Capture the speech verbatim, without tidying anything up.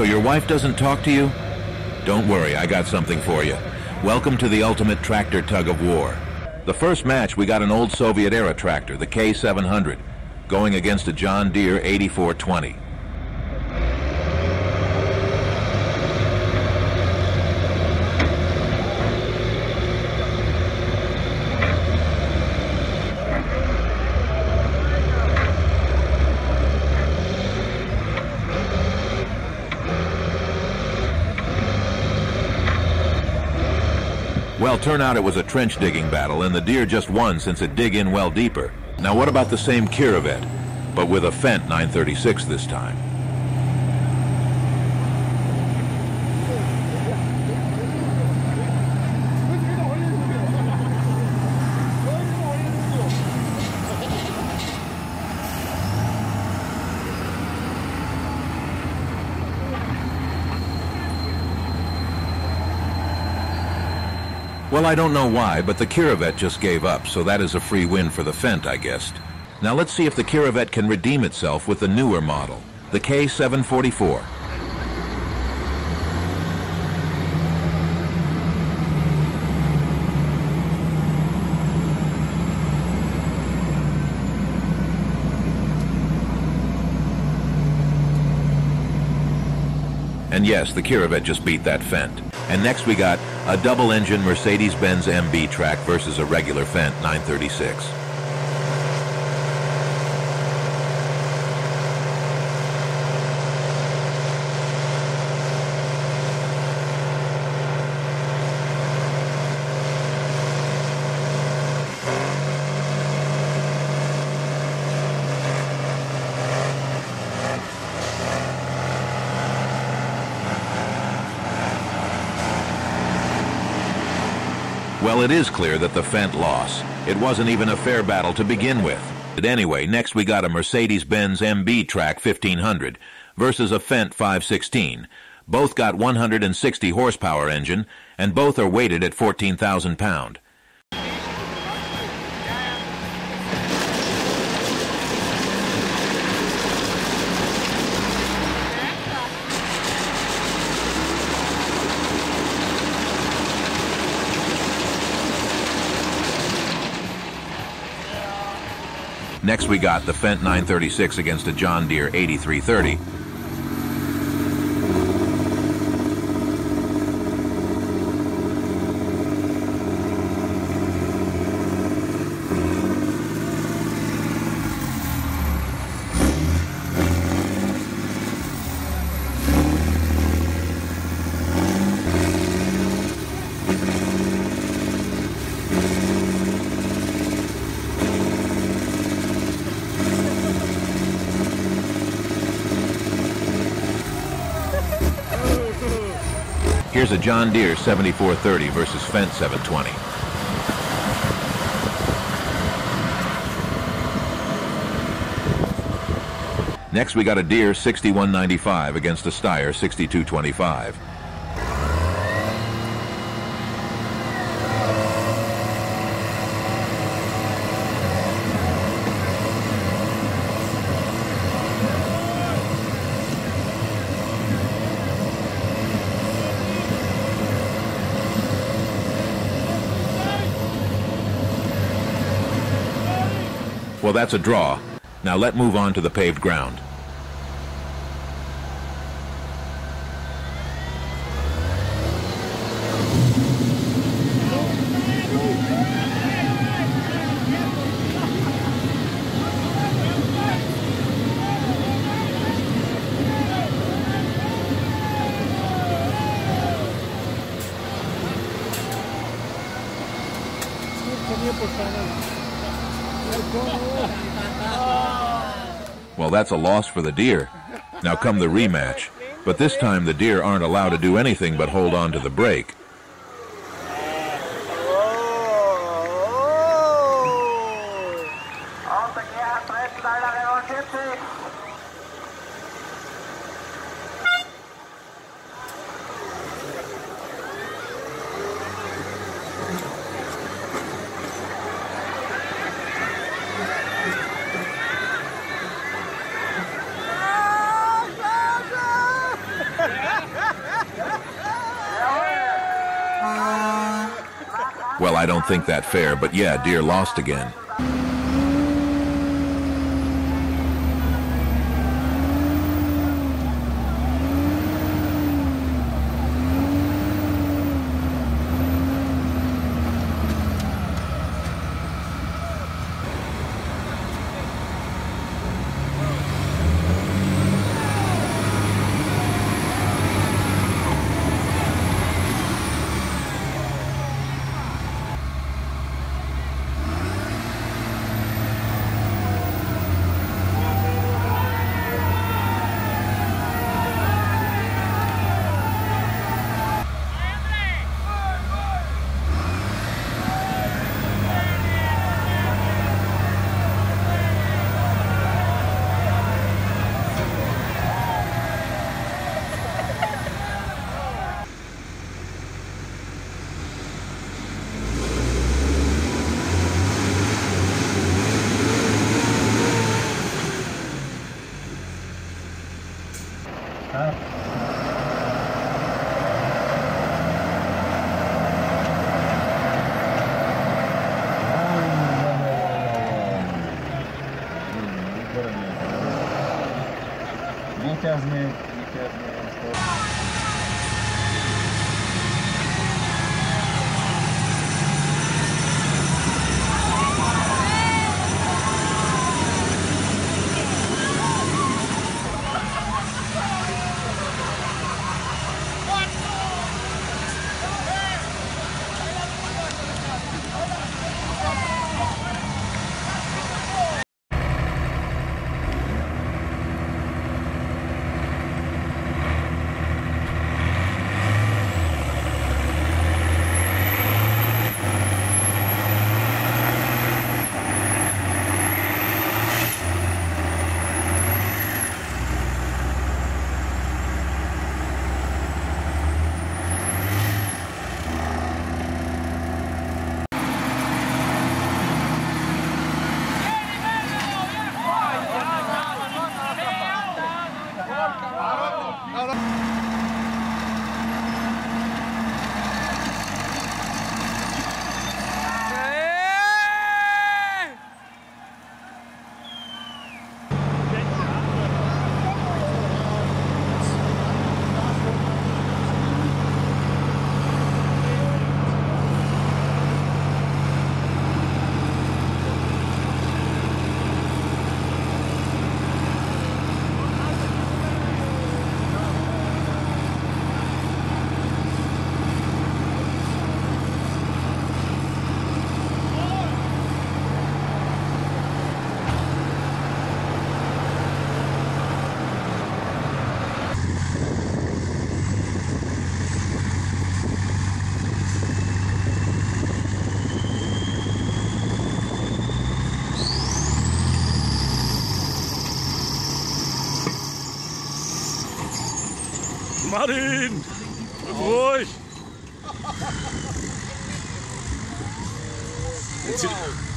So your wife doesn't talk to you? Don't worry, I got something for you. Welcome to the ultimate tractor tug of war. The first match, we got an old Soviet-era tractor, the K seven hundred, going against a John Deere eighty-four twenty. Well, turn out it was a trench digging battle, and the Deere just won since it dig in well deeper. Now what about the same Kirovet, but with a Fendt nine thirty-six this time? Well, I don't know why, but the Kirovet just gave up, so that is a free win for the Fendt, I guessed. Now let's see if the Kirovet can redeem itself with the newer model, the K seven forty-four. And yes, the Kirovet just beat that Fendt. And next we got a double-engine Mercedes-Benz M B Track versus a regular Fendt nine thirty-six. Well, it is clear that the Fendt lost. It wasn't even a fair battle to begin with. But anyway, next we got a Mercedes-Benz M B Track fifteen hundred versus a Fendt five sixteen. Both got one hundred sixty horsepower engine, and both are weighted at fourteen thousand pounds. Next we got the Fendt nine thirty-six against a John Deere eighty-three thirty. Here's a John Deere seventy-four thirty versus Fendt seven twenty. Next we got a Deere sixty-one ninety-five against a Steyr sixty-two twenty-five. Well, that's a draw. Now let's move on to the paved ground. Well, that's a loss for the Deere. Now come the rematch, but this time the Deere aren't allowed to do anything but hold on to the brake. I don't think that fair, but yeah, Deere lost again. Martin! Ruhig! Jetzt,